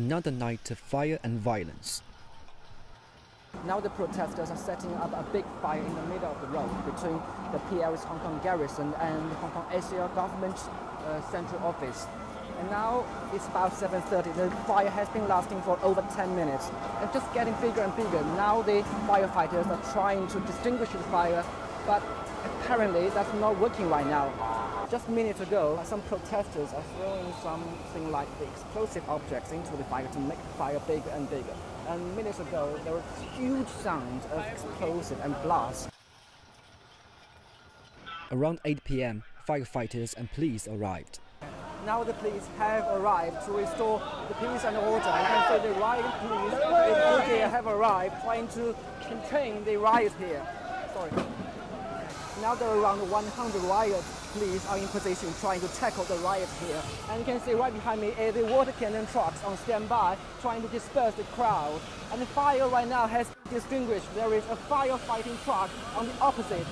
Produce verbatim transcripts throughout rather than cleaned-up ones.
another night of fire and violence. Now the protesters are setting up a big fire in the middle of the road between the P L S Hong Kong Garrison and the Hong Kong A C L government uh, central office. And now it's about seven thirty. The fire has been lasting for over ten minutes. It's just getting bigger and bigger. Now the firefighters are trying to extinguish the fire, but apparently that's not working right now. Just minutes ago, some protesters are throwing something like the explosive objects into the fire to make the fire bigger and bigger. And minutes ago, there was a huge sound of explosive and blast. Around eight p m, firefighters and police arrived. Now the police have arrived to restore the peace and order, and so the riot police and have arrived trying to contain the riot here. Sorry. Now there are around one hundred riot police are in position trying to tackle the riot here. And you can see right behind me uh, the water cannon trucks on standby trying to disperse the crowd. And the fire right now has been extinguished. There is a firefighting truck on the opposite.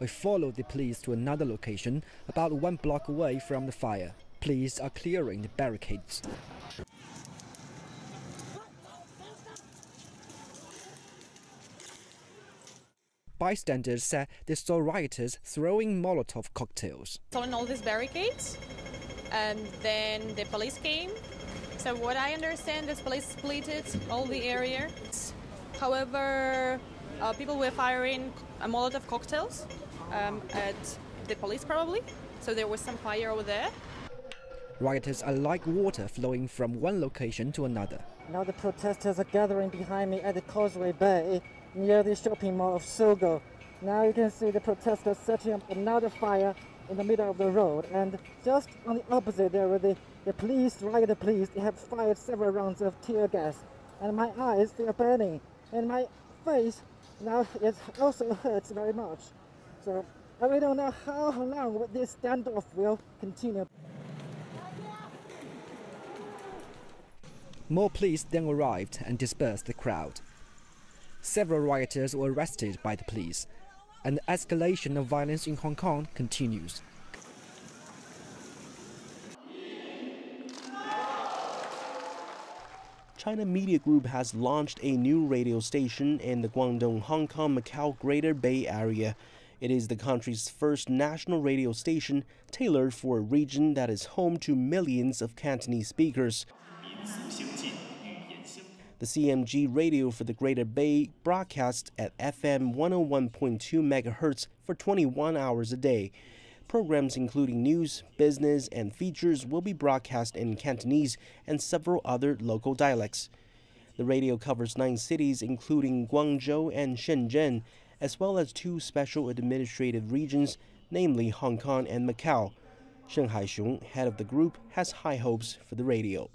We followed the police to another location about one block away from the fire. Police are clearing the barricades. Bystanders said they saw rioters throwing Molotov cocktails. So in all these barricades, and then the police came. So what I understand is police splitted all the area. However, uh, people were firing uh, Molotov cocktails um, at the police probably. So there was some fire over there. Rioters are like water flowing from one location to another. Now the protesters are gathering behind me at the Causeway Bay near the shopping mall of Sogo. Now you can see the protesters setting up another fire in the middle of the road. And just on the opposite there were the, the police, riot police, they have fired several rounds of tear gas. And my eyes, they are burning. And my face now, it also hurts very much. So I really don't know how long this standoff will continue. More police then arrived and dispersed the crowd. Several rioters were arrested by the police, and the escalation of violence in Hong Kong continues. China Media Group has launched a new radio station in the Guangdong, Hong Kong, Macau, Greater Bay Area. It is the country's first national radio station tailored for a region that is home to millions of Cantonese speakers. The C M G radio for the Greater Bay broadcasts at F M one oh one point two megahertz for twenty-one hours a day. Programs including news, business, and features will be broadcast in Cantonese and several other local dialects. The radio covers nine cities including Guangzhou and Shenzhen, as well as two special administrative regions, namely Hong Kong and Macau. Shen Haixiong, head of the group, has high hopes for the radio.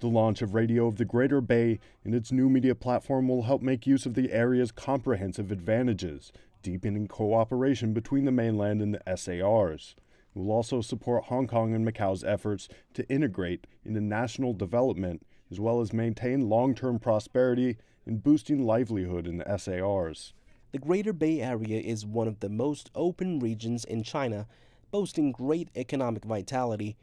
The launch of Radio of the Greater Bay and its new media platform will help make use of the area's comprehensive advantages, deepening cooperation between the mainland and the S A Rs. It will also support Hong Kong and Macau's efforts to integrate into national development, as well as maintain long-term prosperity and boosting livelihood in the S A Rs. The Greater Bay Area is one of the most open regions in China, boasting great economic vitality.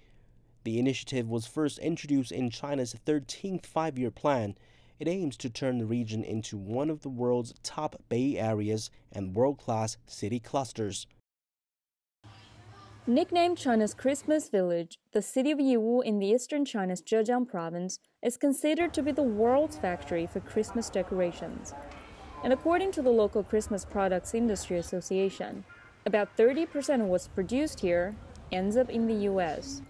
The initiative was first introduced in China's thirteenth five-year plan. It aims to turn the region into one of the world's top Bay Areas and world-class city clusters. Nicknamed China's Christmas village, the city of Yiwu in the eastern China's Zhejiang province is considered to be the world's factory for Christmas decorations. And according to the local Christmas products industry association, about thirty percent of what's produced here ends up in the U S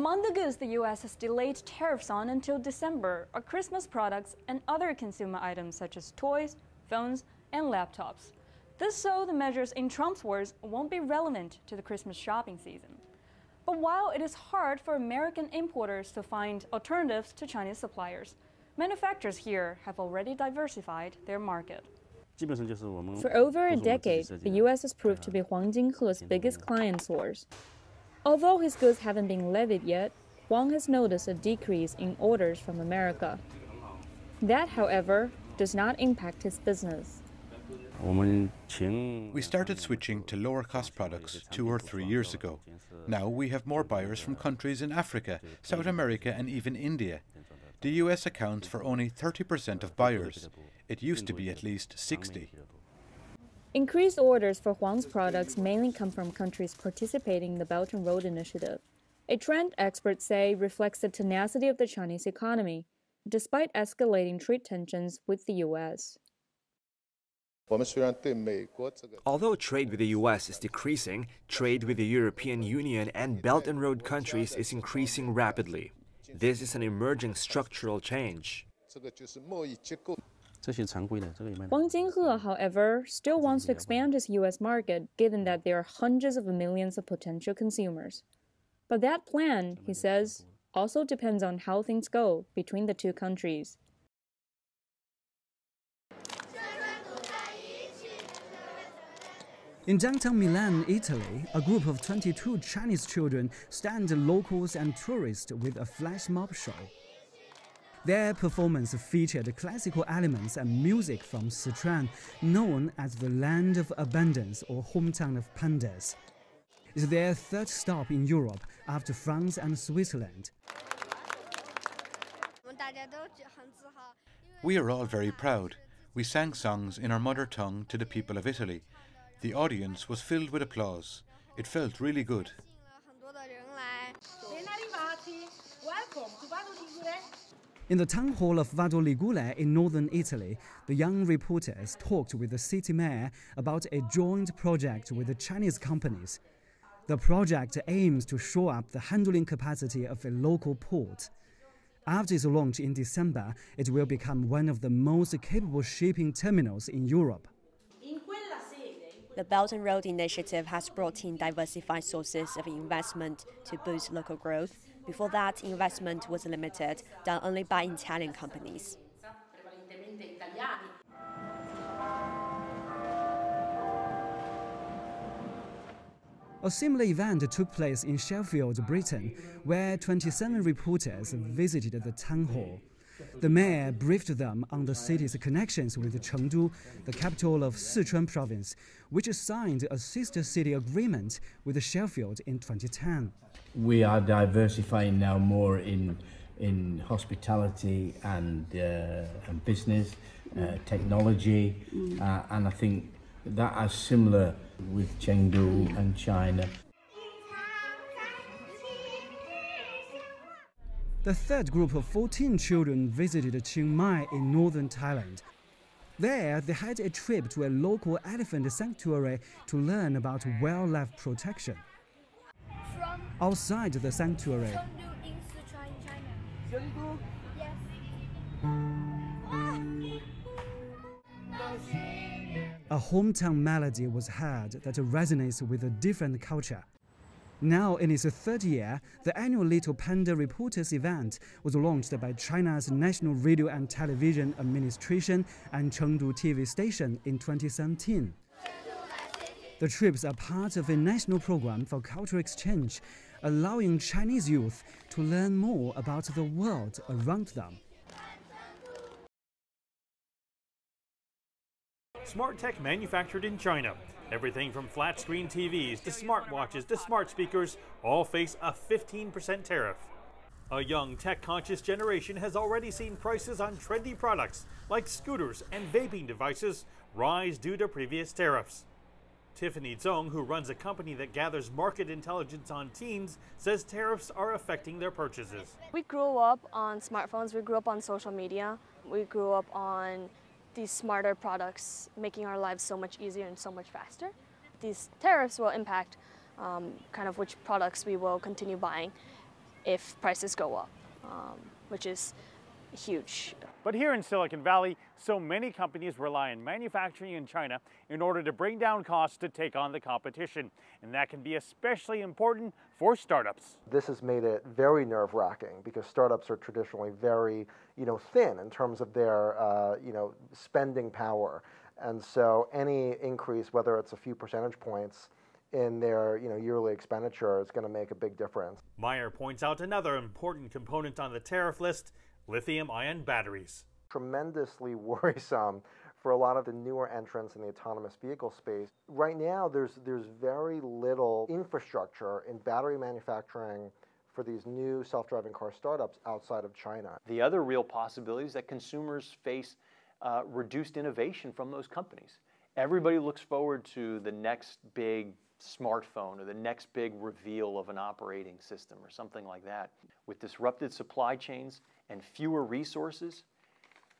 Among the goods the U S has delayed tariffs on until December are Christmas products and other consumer items such as toys, phones, and laptops. This so the measures in Trump's words won't be relevant to the Christmas shopping season. But while it is hard for American importers to find alternatives to Chinese suppliers, manufacturers here have already diversified their market. For over a decade, the U S has proved to be Wang Jinghe's biggest client source. Although his goods haven't been levied yet, Wang has noticed a decrease in orders from America. That, however, does not impact his business. We started switching to lower-cost products two or three years ago. Now we have more buyers from countries in Africa, South America and even India. The U S accounts for only thirty percent of buyers. It used to be at least sixty. Increased orders for Huang's products mainly come from countries participating in the Belt and Road Initiative, a trend experts say reflects the tenacity of the Chinese economy, despite escalating trade tensions with the U S. Although trade with the U S is decreasing, trade with the European Union and Belt and Road countries is increasing rapidly. This is an emerging structural change. Wang Jinghe, however, still wants to expand his U S market, given that there are hundreds of millions of potential consumers. But that plan, he says, also depends on how things go between the two countries. In downtown Milan, Italy, a group of twenty-two Chinese children stand locals and tourists with a flash mob show. Their performance featured classical elements and music from Sichuan, known as the Land of Abundance or Hometown of Pandas. It's their third stop in Europe after France and Switzerland. We are all very proud. We sang songs in our mother tongue to the people of Italy. The audience was filled with applause. It felt really good. In the Town Hall of Vado Ligure in northern Italy, the young reporters talked with the city mayor about a joint project with the Chinese companies. The project aims to shore up the handling capacity of a local port. After its launch in December, it will become one of the most capable shipping terminals in Europe. The Belt and Road Initiative has brought in diversified sources of investment to boost local growth. Before that, investment was limited, done only by Italian companies. A similar event took place in Sheffield, Britain, where twenty-seven reporters visited the Tang Hall. The mayor briefed them on the city's connections with Chengdu, the capital of Sichuan province, which signed a sister city agreement with Sheffield in twenty ten. We are diversifying now more in in hospitality and, uh, and business, uh, technology, uh, and I think that is similar with Chengdu and China. The third group of fourteen children visited Chiang Mai in northern Thailand. There, they had a trip to a local elephant sanctuary to learn about wildlife protection. From outside the sanctuary, Chengdu in Sichuan, China. Chengdu? Yes. A hometown melody was heard that resonates with a different culture. Now, in its third year, the annual Little Panda Reporters event was launched by China's National Radio and Television Administration and Chengdu T V station in twenty seventeen. The trips are part of a national program for cultural exchange, allowing Chinese youth to learn more about the world around them. Smart tech manufactured in China. Everything from flat-screen T Vs to smartwatches to smart speakers all face a fifteen percent tariff. A young tech-conscious generation has already seen prices on trendy products like scooters and vaping devices rise due to previous tariffs. Tiffany Zhong, who runs a company that gathers market intelligence on teens, says tariffs are affecting their purchases. We grew up on smartphones, we grew up on social media, we grew up on these smarter products, making our lives so much easier and so much faster. These tariffs will impact um, kind of which products we will continue buying if prices go up, um, which is huge. But here in Silicon Valley, so many companies rely on manufacturing in China in order to bring down costs to take on the competition. And that can be especially important for startups. This has made it very nerve-wracking because startups are traditionally very, you know, thin in terms of their, uh, you know, spending power. And so any increase, whether it's a few percentage points in their, you know, yearly expenditure, is going to make a big difference. Meyer points out another important component on the tariff list: lithium-ion batteries. Tremendously worrisome for a lot of the newer entrants in the autonomous vehicle space. Right now, there's, there's very little infrastructure in battery manufacturing for these new self-driving car startups outside of China. The other real possibility is that consumers face uh, reduced innovation from those companies. Everybody looks forward to the next big smartphone or the next big reveal of an operating system or something like that. With disrupted supply chains and fewer resources,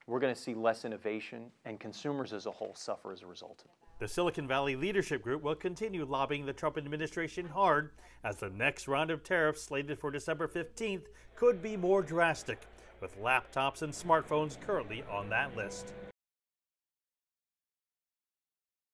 we're going to see less innovation, and consumers as a whole suffer as a result. The Silicon Valley Leadership Group will continue lobbying the Trump administration hard as the next round of tariffs slated for December fifteenth could be more drastic, with laptops and smartphones currently on that list.